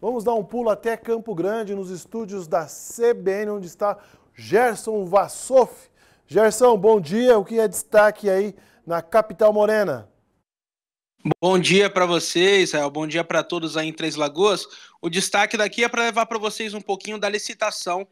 Vamos dar um pulo até Campo Grande, nos estúdios da CBN, onde está Gerson Vassoff. Gerson, bom dia. O que é destaque aí na capital morena? Bom dia para vocês, Israel. Bom dia para todos aí em Três Lagoas. O destaque daqui é para levar para vocês um pouquinho da licitação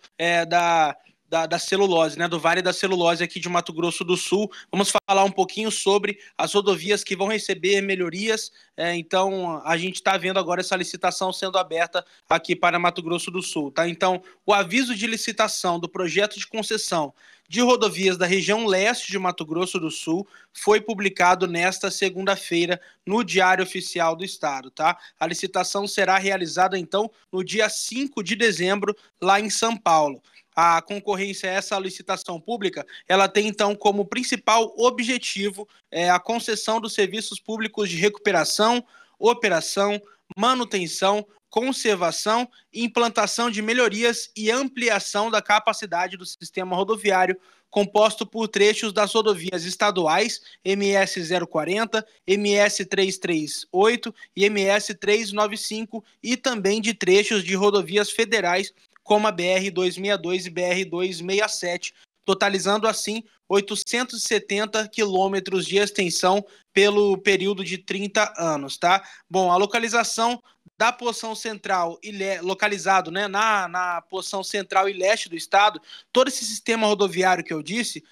da celulose, né, do Vale da Celulose aqui de Mato Grosso do Sul. Vamos falar um pouquinho sobre as rodovias que vão receber melhorias. Então, a gente está vendo agora essa licitação sendo aberta aqui para Mato Grosso do Sul, tá? Então, o aviso de licitação do projeto de concessão de rodovias da região leste de Mato Grosso do Sul foi publicado nesta segunda-feira no Diário Oficial do Estado, tá? A licitação será realizada, então, no dia 5 de dezembro, lá em São Paulo. A concorrência, essa licitação pública, ela tem, então, como principal objetivo a concessão dos serviços públicos de recuperação, operação, manutenção, conservação, implantação de melhorias e ampliação da capacidade do sistema rodoviário, composto por trechos das rodovias estaduais MS040, MS338 e MS395 e também de trechos de rodovias federais, como a BR-262 e BR-267, totalizando assim 870 quilômetros de extensão pelo período de 30 anos, tá? Bom, a localização da porção central e localizado, né, na porção central e leste do estado, todo esse sistema rodoviário que eu disse,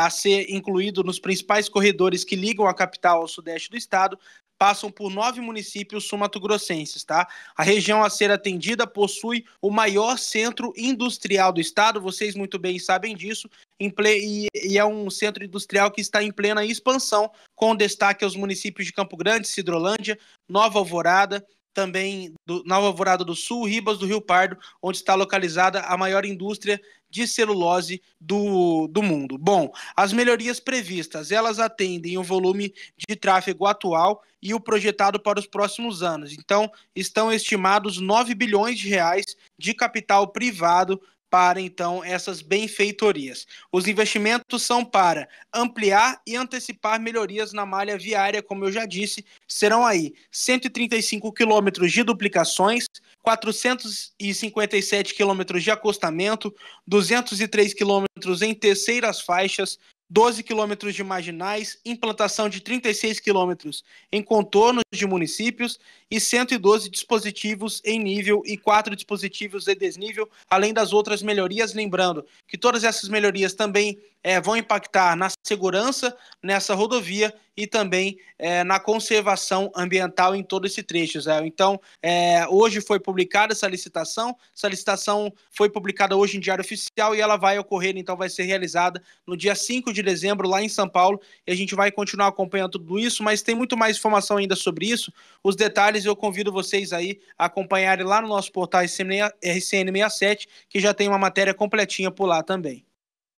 a ser incluído nos principais corredores que ligam a capital ao sudeste do estado, passam por 9 municípios sul-mato-grossenses, tá? A região a ser atendida possui o maior centro industrial do estado, vocês muito bem sabem disso, e é um centro industrial que está em plena expansão, com destaque aos municípios de Campo Grande, Cidrolândia, Nova Alvorada, também Nova Alvorada do Sul, Ribas do Rio Pardo, onde está localizada a maior indústria de celulose do mundo. Bom, as melhorias previstas, elas atendem o volume de tráfego atual e o projetado para os próximos anos. Então, estão estimados 9 bilhões de reais de capital privado para, então, essas benfeitorias. Os investimentos são para ampliar e antecipar melhorias na malha viária, como eu já disse, serão aí 135 quilômetros de duplicações, 457 quilômetros de acostamento, 203 quilômetros em terceiras faixas, 12 quilômetros de marginais, implantação de 36 quilômetros em contornos de municípios e 112 dispositivos em nível e 4 dispositivos em desnível, além das outras melhorias. Lembrando que todas essas melhorias também vão impactar na segurança nessa rodovia e também na conservação ambiental em todo esse trecho, Zé. Então, hoje foi publicada essa licitação foi publicada hoje em Diário Oficial e ela vai ocorrer, então vai ser realizada no dia 5 de dezembro lá em São Paulo e a gente vai continuar acompanhando tudo isso, mas tem muito mais informação ainda sobre isso. Os detalhes eu convido vocês aí a acompanharem lá no nosso portal RCN67, que já tem uma matéria completinha por lá também.